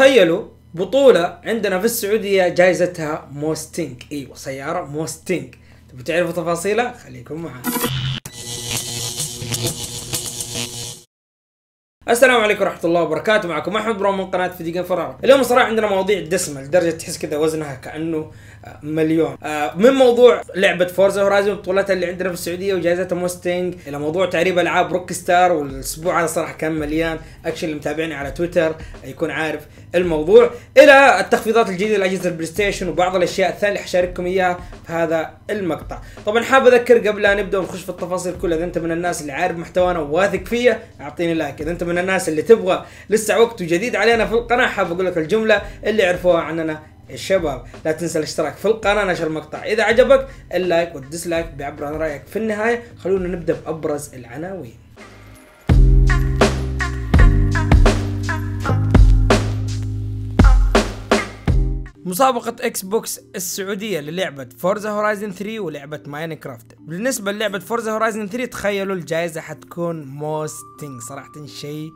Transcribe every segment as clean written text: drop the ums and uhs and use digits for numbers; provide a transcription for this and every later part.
تخيلوا بطولة عندنا في السعودية جائزتها موستنج. ايوه سيارة موستنج، تبغوا تعرفوا تفاصيلها؟ خليكم معنا. السلام عليكم ورحمة الله وبركاته، معكم احمد برو من قناة فيديو جيم. اليوم صراحة عندنا مواضيع دسمة لدرجة تحس كذا وزنها كأنه مليون، من موضوع لعبة فورزا هورايزن وبطولتها اللي عندنا في السعودية وجائزتها موستنج، الى موضوع تعريب العاب روكستار. والاسبوع هذا صراحة كان مليان اكشن، اللي متابعني على تويتر يكون عارف الموضوع، الى التخفيضات الجديدة لاجهزة البلاي ستيشن وبعض الاشياء الثانية اللي حشارككم اياها في هذا المقطع. طبعا حاب اذكر قبل لا نبدا ونخش في التفاصيل كلها، اذا انت من الناس اللي عارف محتوانا وواثق فيه اعطيني لايك، اذا انت من الناس اللي تبغى لسه وقت وجديد علينا في القناه حاب اقول لك الجمله اللي عرفوها عننا الشباب، لا تنسى الاشتراك في القناه، نشر المقطع اذا عجبك، اللايك والديسلايك بيعبر عن رايك. في النهايه خلونا نبدا بابرز العناوين. مسابقة اكس بوكس السعودية للعبة فورزا هورايزن 3 ولعبة ماينكرافت. بالنسبة للعبة فورزا هورايزن 3 تخيلوا الجائزة حتكون موستنج، صراحة شيء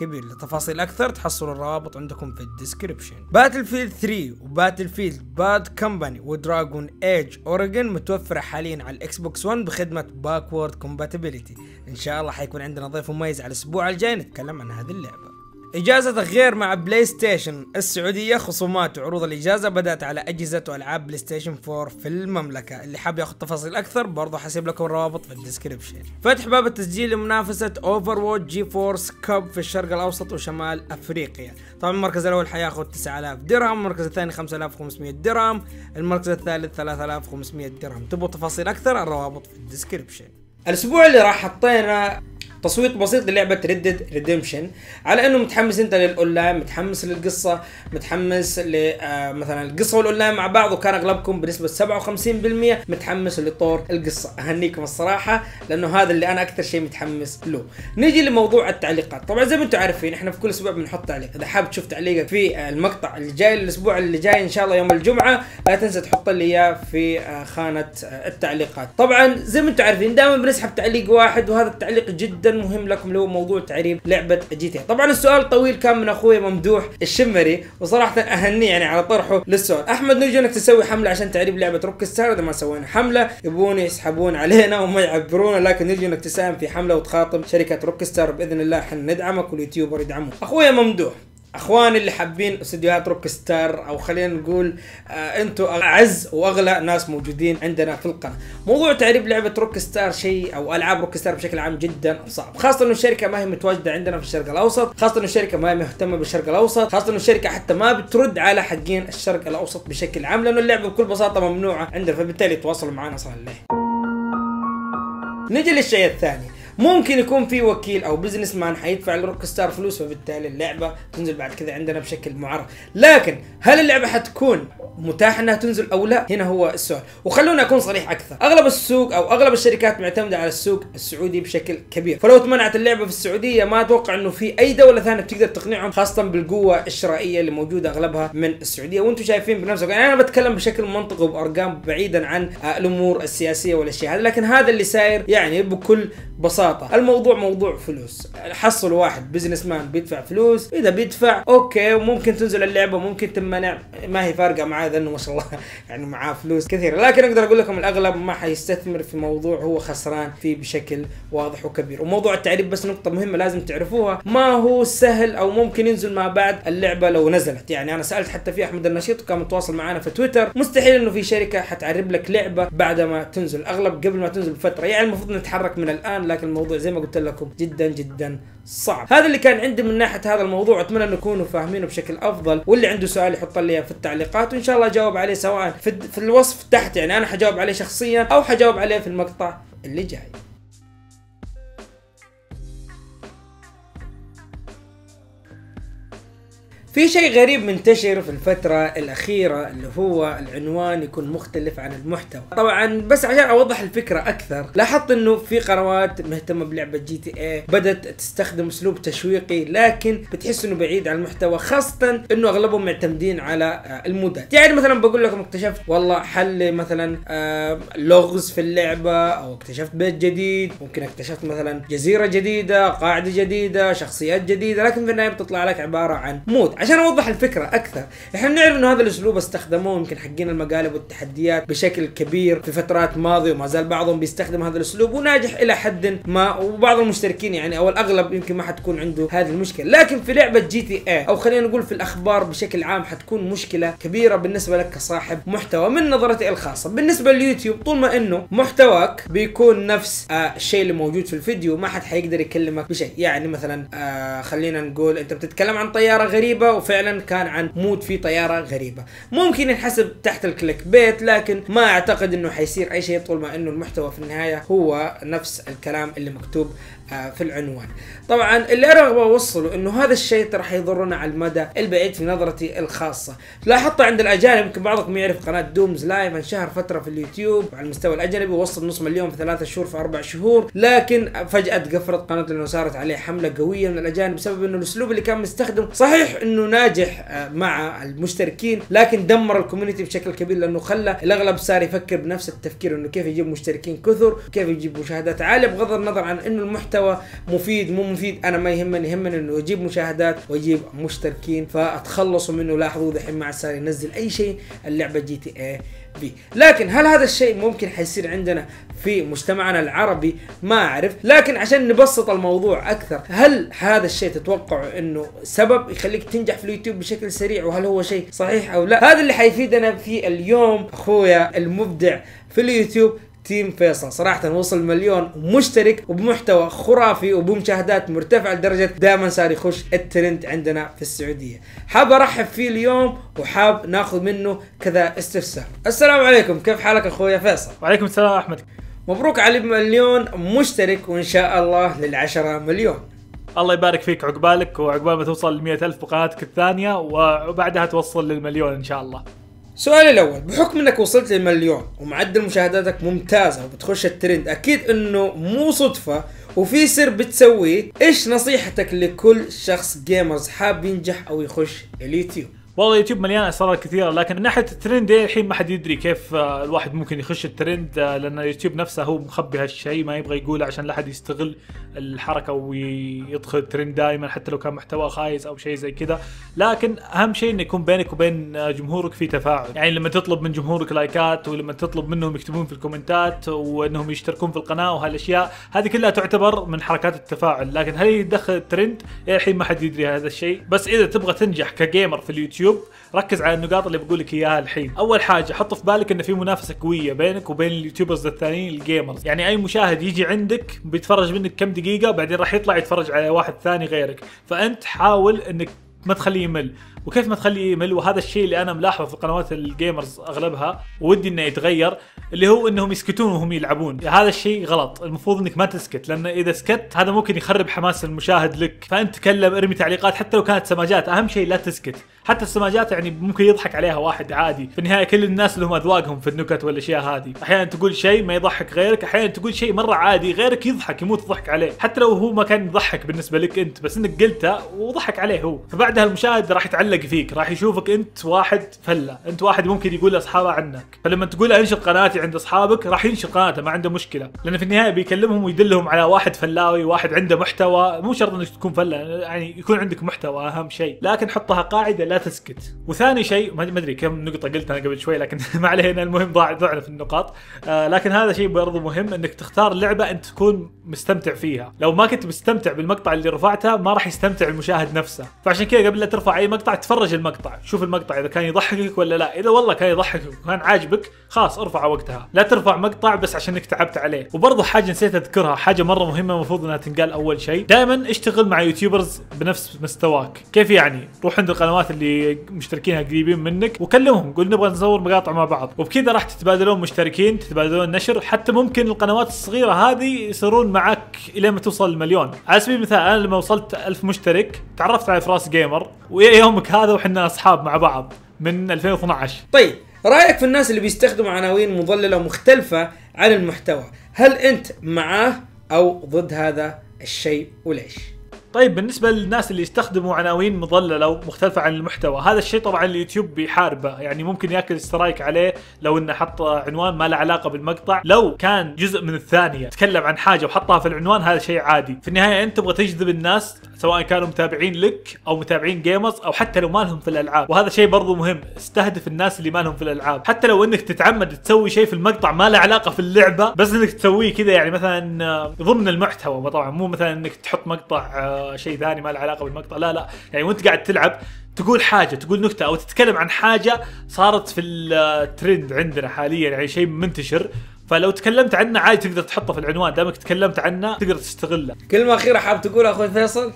كبير. لتفاصيل اكثر تحصلوا الروابط عندكم في الديسكربشن. باتل فيلد 3 وباتل فيلد باد كمباني ودراجون ايج اوريجن متوفره حاليا على الاكس بوكس 1 بخدمه باكورد كومباتيبلتي. ان شاء الله حيكون عندنا ضيف مميز على الاسبوع الجاي نتكلم عن هذه اللعبة. إجازة غير مع بلاي ستيشن السعودية، خصومات وعروض الإجازة بدأت على أجهزة وألعاب بلاي ستيشن 4 في المملكة. اللي حاب ياخذ تفاصيل أكثر برضو حسيب لكم الروابط في الديسكريبشن. فتح باب التسجيل لمنافسة أوفرواتش جي فورس كاب في الشرق الأوسط وشمال أفريقيا. طبعا المركز الأول حياخذ 9000 درهم، المركز الثاني 5500 درهم، المركز الثالث 3500 درهم. تبغوا تفاصيل أكثر؟ الروابط في الديسكربشن. الأسبوع اللي راح حطينا تصويت بسيط للعبة Red Dead Redemption، على انه متحمس انت للاونلاين، متحمس للقصة، متحمس مثلا القصة والاونلاين مع بعض، وكان اغلبكم بنسبة 57% متحمس لطور القصة. اهنيكم الصراحة لانه هذا اللي انا اكثر شيء متحمس له. نيجي لموضوع التعليقات. طبعا زي ما انتم عارفين احنا في كل اسبوع بنحط تعليق، اذا حاب تشوف تعليقك في المقطع الجاي الاسبوع اللي جاي ان شاء الله يوم الجمعة لا تنسى تحط لي اياه في خانة التعليقات. طبعا زي ما انتم عارفين دائما بنسحب تعليق واحد، وهذا التعليق جدا مهم لكم اللي هو موضوع تعريب لعبة جي تي. طبعا السؤال طويل كان من اخوي ممدوح الشمري، وصراحة اهنيه يعني على طرحه للسؤال. احمد نرجو انك تسوي حملة عشان تعريب لعبة روكستار، اذا ما سوينا حملة يبون يسحبون علينا وما يعبرونا، لكن نرجو انك تساهم في حملة وتخاطب شركة روكستار باذن الله، حن ندعمك واليوتيوبر يدعموك. اخويا ممدوح، اخواني اللي حابين استديوهات روكستار او خلينا نقول انتم اعز واغلى ناس موجودين عندنا في القناه، موضوع تعريب لعبه روكستار شيء او العاب روكستار بشكل عام جدا صعب، خاصه انه الشركه ما هي متواجده عندنا في الشرق الاوسط، خاصه انه الشركه ما هي مهتمه بالشرق الاوسط، خاصه انه الشركه حتى ما بترد على حقين الشرق الاوسط بشكل عام، لانه اللعبه بكل بساطه ممنوعه عندنا، فبالتالي تواصلوا معنا صار ليه. نجي للشيء الثاني، ممكن يكون في وكيل او بزنس مان حيدفع لروكستار فلوس، فبالتالي اللعبه تنزل بعد كذا عندنا بشكل معرض، لكن هل اللعبه حتكون متاح انها تنزل او لا؟ هنا هو السؤال. وخلونا اكون صريح اكثر، اغلب السوق او اغلب الشركات معتمده على السوق السعودي بشكل كبير، فلو تمنعت اللعبه في السعوديه ما اتوقع انه في اي دوله ثانيه بتقدر تقنعهم، خاصه بالقوه الشرائيه اللي موجوده اغلبها من السعوديه، وانتم شايفين بنفسكم. يعني انا بتكلم بشكل منطقي وبارقام بعيدا عن الامور السياسيه والاشياء هذه، لكن هذا اللي ساير يعني بكل بساطه. الموضوع موضوع فلوس، حصل واحد بزنس مان بيدفع فلوس، اذا بيدفع اوكي وممكن تنزل اللعبه ممكن تمنع، ما هي فارقه معاه لانه ما شاء الله يعني معاه فلوس كثيره، لكن اقدر اقول لكم الاغلب ما حيستثمر في موضوع هو خسران فيه بشكل واضح وكبير. وموضوع التعريب بس نقطه مهمه لازم تعرفوها، ما هو سهل او ممكن ينزل ما بعد اللعبه لو نزلت. يعني انا سالت حتى في احمد النشيط وكان متواصل معنا في تويتر، مستحيل انه في شركه حتعرب لك لعبه بعد ما تنزل، الاغلب قبل ما تنزل بفتره، يعني المفروض نتحرك من الان، لكن الموضوع زي ما قلت لكم جدا جدا صعب. هذا اللي كان عندي من ناحيه هذا الموضوع، اتمنى انكم تكونوا فاهمينه بشكل افضل، واللي عنده سؤال يحط لي في التعليقات وان شاء الله اجاوب عليه سواء في الوصف تحت، يعني انا حجاوب عليه شخصيا او حجاوب عليه في المقطع اللي جاي. في شيء غريب منتشر في الفترة الأخيرة اللي هو العنوان يكون مختلف عن المحتوى. طبعا بس عشان أوضح الفكرة أكثر، لاحظت إنه في قنوات مهتمة بلعبة جي تي إيه بدأت تستخدم أسلوب تشويقي، لكن بتحس إنه بعيد عن المحتوى، خاصة إنه أغلبهم معتمدين على المودات. يعني مثلا بقول لكم اكتشفت والله حل مثلا لغز في اللعبة، أو اكتشفت بيت جديد، ممكن اكتشفت مثلا جزيرة جديدة، قاعدة جديدة، شخصيات جديدة، لكن في النهاية بتطلع لك عبارة عن مود. عشان اوضح الفكره اكثر. احنا بنعرف انه هذا الاسلوب استخدموه يمكن حقين المقالب والتحديات بشكل كبير في فترات ماضيه، وما زال بعضهم بيستخدم هذا الاسلوب وناجح الى حد ما، وبعض المشتركين يعني او الاغلب يمكن ما حتكون عنده هذه المشكله. لكن في لعبه جي تي اي او خلينا نقول في الاخبار بشكل عام حتكون مشكله كبيره بالنسبه لك كصاحب محتوى من نظرتي الخاصه. بالنسبه لليوتيوب طول ما انه محتواك بيكون نفس الشيء اللي موجود في الفيديو ما حد حيقدر يكلمك بشيء. يعني مثلا خلينا نقول انت بتتكلم عن طياره غريبه وفعلا كان عن مود في طياره غريبه، ممكن ينحسب تحت الكليك بيت، لكن ما اعتقد انه حيصير اي شيء طول ما انه المحتوى في النهايه هو نفس الكلام اللي مكتوب في العنوان. طبعا اللي انا ابغى اوصله انه هذا الشيء راح يضرنا على المدى البعيد في نظرتي الخاصه. لاحظت عند الاجانب، يمكن بعضكم يعرف قناه دومز لايف، انشهر فتره في اليوتيوب على المستوى الاجنبي ووصل نص مليون في 3 شهور في 4 شهور، لكن فجاه تقفلت قناته لانه صارت عليه حمله قويه من الاجانب بسبب انه الاسلوب اللي كان مستخدم صحيح انه ناجح مع المشتركين، لكن دمر الكوميونتي بشكل كبير لانه خلى الاغلب صار يفكر بنفس التفكير انه كيف يجيب مشتركين كثر وكيف يجيب مشاهدات عاليه، بغض النظر عن انه المحتوى مفيد مو مفيد انا ما يهمني، يهمني انه يجيب مشاهدات ويجيب مشتركين فاتخلصوا منه. لاحظوا دحين ما عاد صار ينزل اي شيء اللعبه جي تي اي بي. لكن هل هذا الشيء ممكن حيصير عندنا في مجتمعنا العربي؟ ما اعرف، لكن عشان نبسط الموضوع اكثر، هل هذا الشيء تتوقع انه سبب يخليك تنجح في اليوتيوب بشكل سريع؟ وهل هو شيء صحيح او لا؟ هذا اللي حيفيدنا في اليوم اخويا المبدع في اليوتيوب تيم فيصل. صراحة وصل 1,000,000 مشترك وبمحتوى خرافي وبمشاهدات مرتفعة لدرجة دائما صار يخش الترند عندنا في السعودية. حاب ارحب فيه اليوم وحاب ناخذ منه كذا استفسار. السلام عليكم، كيف حالك اخويا فيصل؟ وعليكم السلام احمد. مبروك على 1,000,000 مشترك وان شاء الله لل10 مليون. الله يبارك فيك، عقبالك وعقبال ما توصل 100,000 بقناتك الثانية وبعدها توصل لل1,000,000 ان شاء الله. سؤالي الأول، بحكم انك وصلت لل1,000,000 ومعدل مشاهداتك ممتازة وبتخش الترند، أكيد إنه مو صدفة وفي سر بتسويه، إيش نصيحتك لكل شخص جيمرز حاب ينجح أو يخش اليوتيوب؟ والله اليوتيوب مليان اسرار كثيره، لكن من ناحيه الترند الحين ما حد يدري كيف الواحد ممكن يخش الترند، لان اليوتيوب نفسه هو مخبي هالشيء ما يبغى يقوله عشان لا حد يستغل الحركه ويدخل الترند دائما حتى لو كان محتوى خايس او شيء زي كذا. لكن اهم شيء انه يكون بينك وبين جمهورك في تفاعل، يعني لما تطلب من جمهورك لايكات ولما تطلب منهم يكتبون في الكومنتات وانهم يشتركون في القناه وهالاشياء هذه كلها تعتبر من حركات التفاعل. لكن هل يدخل الترند الحين ما حد يدري هذا الشيء. بس اذا تبغى تنجح كجيمر في اليوتيوب ركز على النقاط اللي بقول لك اياها الحين. اول حاجه حط في بالك ان في منافسه قويه بينك وبين اليوتيوبرز الثانيين الجيمرز، يعني اي مشاهد يجي عندك بيتفرج منك كم دقيقه بعدين راح يطلع يتفرج على واحد ثاني غيرك، فانت حاول انك ما تخليه يمل. وكيف ما تخليه يمل، وهذا الشيء اللي انا ملاحظه في قنوات الجيمرز اغلبها ودي انه يتغير، اللي هو انهم يسكتون وهم يلعبون. هذا الشيء غلط، المفروض انك ما تسكت، لان اذا سكت هذا ممكن يخرب حماس المشاهد لك. فانت تكلم، ارمي تعليقات حتى لو كانت سماجات، اهم شيء لا تسكت. حتى السماجات يعني ممكن يضحك عليها واحد عادي، في النهايه كل الناس لهم اذواقهم في النكت والاشياء هذه، احيانا تقول شيء ما يضحك غيرك، احيانا تقول شيء مره عادي غيرك يضحك يموت ضحك عليه، حتى لو هو ما كان يضحك بالنسبه لك انت، بس انك قلته وضحك عليه هو، فبعدها المشاهد راح يتعلق فيك، راح يشوفك انت واحد فله، انت واحد ممكن يقول لاصحابه عنك، فلما تقول انشر قناتي عند اصحابك راح ينشر قناته ما عنده مشكله، لان في النهايه بيكلمهم ويدلهم على واحد فلاوي، واحد عنده محتوى، مو شرط انك تكون فله، يعني يكون عندك محتوى اهم شيء، لكن حطها قاعده لا تسكت. وثاني شيء، ما ادري كم نقطه قلت انا قبل شوي لكن ما علينا، المهم ضعنا في النقاط، لكن هذا شيء برضه مهم انك تختار لعبه انت تكون مستمتع فيها، لو ما كنت مستمتع بالمقطع اللي رفعته ما راح يستمتع المشاهد نفسه، فعشان كذا قبل لا ترفع اي مقطع تفرج المقطع، شوف المقطع اذا كان يضحكك ولا لا، اذا والله كان يضحكك وكان عاجبك خلاص ارفعه وقتها، لا ترفع مقطع بس عشان انك تعبت عليه. وبرضه حاجه نسيت اذكرها، حاجه مره مهمه المفروض انها تنقال اول شيء، دائما اشتغل مع يوتيوبرز بنفس مستواك. كيف يعني؟ روح عند القنوات اللي مشتركينها قريبين منك وكلمهم، قول نبغى نصور مقاطع مع بعض، وبكذا راح تتبادلون مشتركين، تتبادلون نشر، حتى ممكن القنوات الصغيره هذه يصيرون معك الى ما توصل ل1,000,000. على سبيل المثال انا لما وصلت 1000 مشترك تعرفت على فراس جيمر، ويا يومك هذا وحنا اصحاب مع بعض من 2012. طيب رايك في الناس اللي بيستخدموا عناوين مضلله ومختلفه عن المحتوى، هل انت معاه او ضد هذا الشيء وليش؟ طيب بالنسبة للناس اللي يستخدموا عناوين مضللة ومختلفة عن المحتوى، هذا الشيء طبعا اليوتيوب بيحاربه، يعني ممكن ياكل سترايك عليه لو انه حط عنوان ما له علاقة بالمقطع، لو كان جزء من الثانية تكلم عن حاجة وحطها في العنوان هذا شيء عادي، في النهاية انت تبغى تجذب الناس سواء كانوا متابعين لك او متابعين جيمرز او حتى لو ما لهم في الالعاب، وهذا شيء برضو مهم، استهدف الناس اللي ما لهم في الالعاب، حتى لو انك تتعمد تسوي شيء في المقطع ما له علاقه في اللعبه، بس انك تسويه كذا يعني مثلا ضمن المحتوى، طبعا مو مثلا انك تحط مقطع شيء ثاني ما له علاقه بالمقطع، لا لا، يعني وانت قاعد تلعب تقول حاجه، تقول نكته او تتكلم عن حاجه صارت في الترند عندنا حاليا، يعني شيء منتشر، فلو تكلمت عنه عادي تقدر تحطه في العنوان، دامك تكلمت عنه تقدر تستغله. كلمة أخيرة حاب تقولها أخوي فيصل؟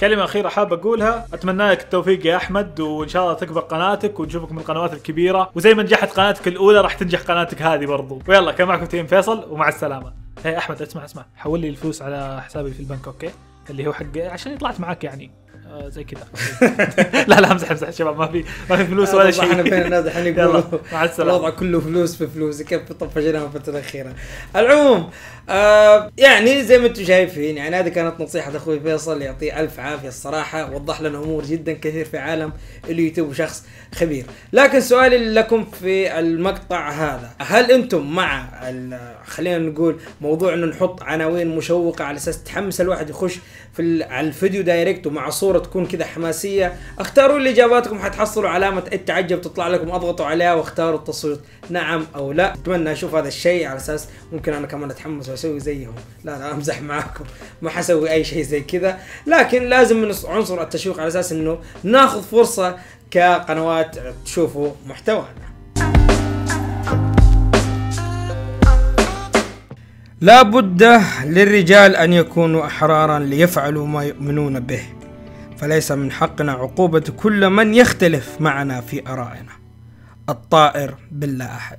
كلمة أخيرة حاب أقولها، أتمنى لك التوفيق يا أحمد، وإن شاء الله تكبر قناتك ونشوفك من القنوات الكبيرة، وزي ما نجحت قناتك الأولى راح تنجح قناتك هذه برضو. ويلا كان معكم تيم فيصل ومع السلامة. هي أحمد اسمع، حول لي الفلوس على حسابي في البنك أوكي؟ اللي هو حق عشان طلعت معك يعني زي كذا. لا امزح شباب، ما في فلوس ولا شيء. احنا بين الناس الحين يقولوا مع السلامه، الوضع كله فلوس في فلوس، كيف طفشناها الفتره الاخيره. العموم يعني زي ما انتم شايفين، يعني هذه كانت نصيحه اخوي فيصل، يعطيه الف عافيه الصراحه، وضح لنا امور جدا كثير في عالم اليوتيوب، شخص خبير. لكن سؤالي لكم في المقطع هذا، هل انتم مع خلينا نقول موضوع انه نحط عناوين مشوقه على اساس تحمس الواحد يخش في على الفيديو دايركت ومع صوره تكون كذا حماسيه؟ اختاروا لي اجاباتكم، حتحصلوا علامه التعجب تطلع لكم، اضغطوا عليها واختاروا التصويت نعم او لا. اتمنى اشوف هذا الشيء على اساس ممكن انا كمان اتحمس واسوي زيهم. لا انا امزح معاكم، ما حسوي اي شيء زي كذا، لكن لازم من عنصر التشويق على اساس انه ناخذ فرصه كقنوات تشوفوا محتوانا. لا بد للرجال ان يكونوا احرارا ليفعلوا ما يؤمنون به، فليس من حقنا عقوبة كل من يختلف معنا في آرائنا. الطائر باللا أحد.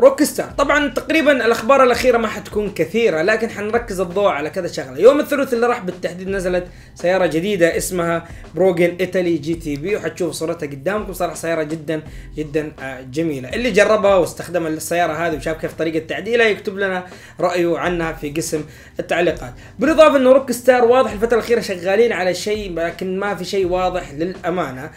روكستار، طبعا تقريبا الاخبار الاخيره ما حتكون كثيره، لكن حنركز الضوء على كذا شغله. يوم الثلاثاء اللي راح بالتحديد نزلت سياره جديده اسمها بروجن إيتالي GTP، وحتشوف صورتها قدامكم. صراحه سياره جدا جدا جميله، اللي جربها واستخدم السياره هذه وشاف كيف طريقه تعديلها يكتب لنا رايه عنها في قسم التعليقات. بالاضافه انه روكستار واضح الفتره الاخيره شغالين على شيء، لكن ما في شيء واضح للامانه.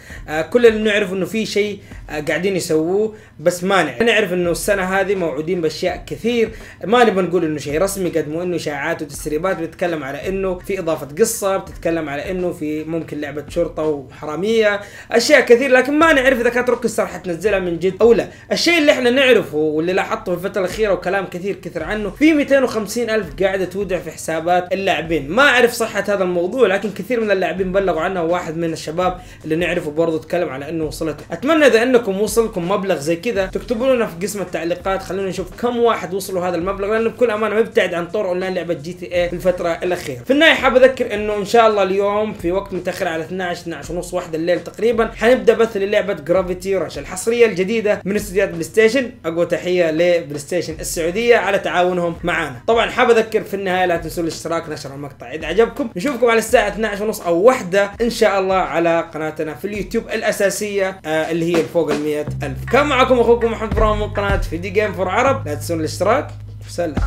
كل اللي نعرف انه في شيء قاعدين يسووه، بس ما نعرف انه السنه هذه موعودين باشياء كثير، ما نبغى نقول انه شيء رسمي قد ما انه اشاعات وتسريبات. بتتكلم على انه في اضافه قصه، بتتكلم على انه في ممكن لعبه شرطه وحراميه، اشياء كثير، لكن ما نعرف اذا كانت روكستار حتنزلها من جد او لا. الشيء اللي احنا نعرفه واللي لاحظته في الفتره الاخيره وكلام كثير عنه، في 250,000 قاعده تودع في حسابات اللاعبين. ما اعرف صحه هذا الموضوع، لكن كثير من اللاعبين بلغوا عنه، وواحد من الشباب اللي نعرفه برضه تكلم على انه وصلته. اتمنى اذا انكم وصلكم مبلغ زي كذا تكتبوا لنا في قسم التعليقات، خلونا نشوف كم واحد وصلوا هذا المبلغ، لانه بكل امانه مبتعد عن طور اونلاين لعبه GTA في الفتره الاخيره. في النهايه حاب اذكر انه ان شاء الله اليوم في وقت متاخر على 12:30 1 الليل تقريبا حنبدا بث للعبه جرافيتي راش الحصريه الجديده من استديوهات بلاي ستيشن. اقوى تحيه لبلاي ستيشن السعوديه على تعاونهم معنا. طبعا حاب اذكر في النهايه لا تنسوا الاشتراك، نشر المقطع اذا عجبكم. نشوفكم على الساعه 12:30 او 1 ان شاء الله على قناتنا في اليوتيوب الاساسيه اللي هي فوق ال 100,000. كان معكم اخوكم محمد ابراهيم من قناه فيديو جيم فور عرب، لا تنسون الاشتراك وسلام.